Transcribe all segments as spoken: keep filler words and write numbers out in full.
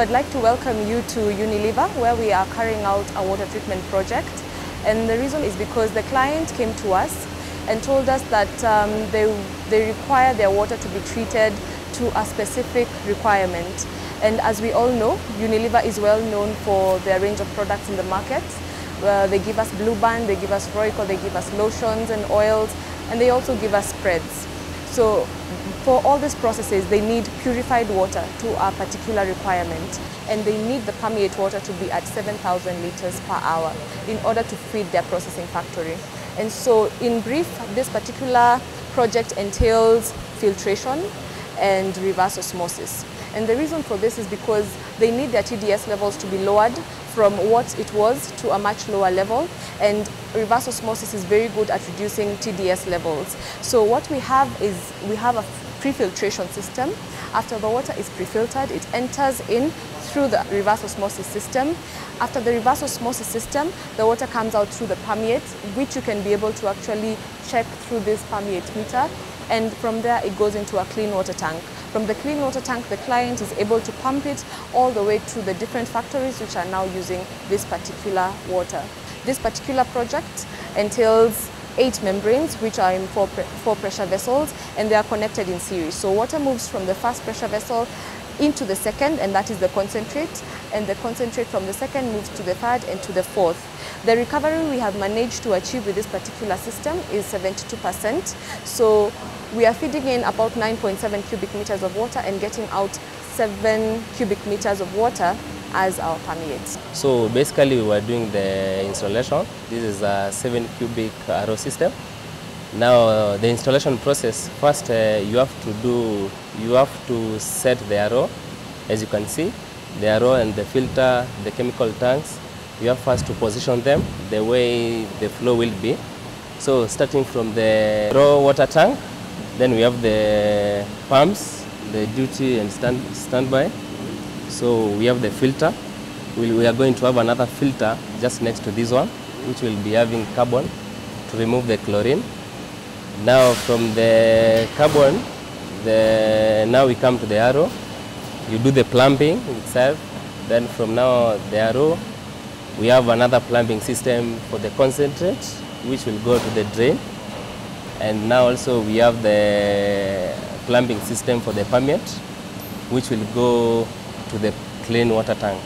So I'd like to welcome you to Unilever, where we are carrying out a water treatment project. And the reason is because the client came to us and told us that um, they, they require their water to be treated to a specific requirement. And as we all know, Unilever is well known for their range of products in the market. Uh, they give us Blue Band, they give us Royco, they give us lotions and oils, and they also give us spreads. So for all these processes, they need purified water to a particular requirement, and they need the permeate water to be at seven thousand liters per hour in order to feed their processing factory. And so in brief, this particular project entails filtration and reverse osmosis. And the reason for this is because they need their T D S levels to be lowered from what it was to a much lower level, and reverse osmosis is very good at reducing T D S levels. So what we have is we have a pre-filtration system. After the water is pre-filtered, it enters in through the reverse osmosis system. After the reverse osmosis system, the water comes out through the permeate, which you can be able to actually check through this permeate meter. And from there, it goes into a clean water tank. From the clean water tank, the client is able to pump it all the way to the different factories which are now using this particular water. This particular project entails eight membranes, which are in four, pre four pressure vessels, and they are connected in series. So water moves from the first pressure vessel into the second, and that is the concentrate, and the concentrate from the second moves to the third and to the fourth. The recovery we have managed to achieve with this particular system is seventy-two percent. So we are feeding in about nine point seven cubic meters of water and getting out seven cubic meters of water as our permeates. So basically we were doing the installation. This is a seven cubic R O system. Now uh, the installation process, first uh, you have to do, you have to set the R O. As you can see, the R O and the filter, the chemical tanks, you have first to position them the way the flow will be. So starting from the raw water tank, then we have the pumps, the duty and stand, standby. So we have the filter. We, we are going to have another filter just next to this one, which will be having carbon to remove the chlorine. Now from the carbon, the, now we come to the R O. You do the plumbing itself. Then from now the R O, we have another plumbing system for the concentrate, which will go to the drain. And now also we have the plumbing system for the permeate, which will go to the clean water tank.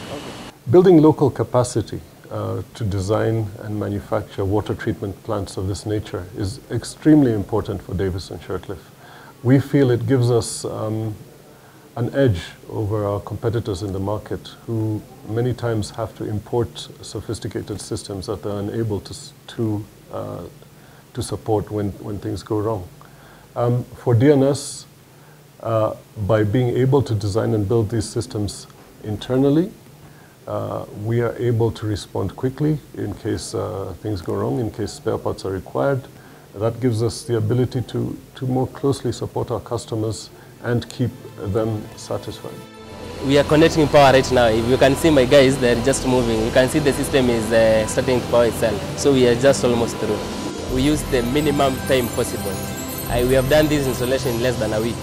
Building local capacity uh, to design and manufacture water treatment plants of this nature is extremely important for Davis and Shirtliff. We feel it gives us um, an edge over our competitors in the market, who many times have to import sophisticated systems that they're unable to, to, uh, to support when, when things go wrong. Um, for D N S, uh, by being able to design and build these systems internally, uh, we are able to respond quickly in case uh, things go wrong, in case spare parts are required. That gives us the ability to, to more closely support our customers and keep them satisfied. We are connecting power right now. If you can see my guys, they're just moving. You can see the system is uh, starting to power itself. So we are just almost through. We use the minimum time possible. I, we have done this installation in less than a week.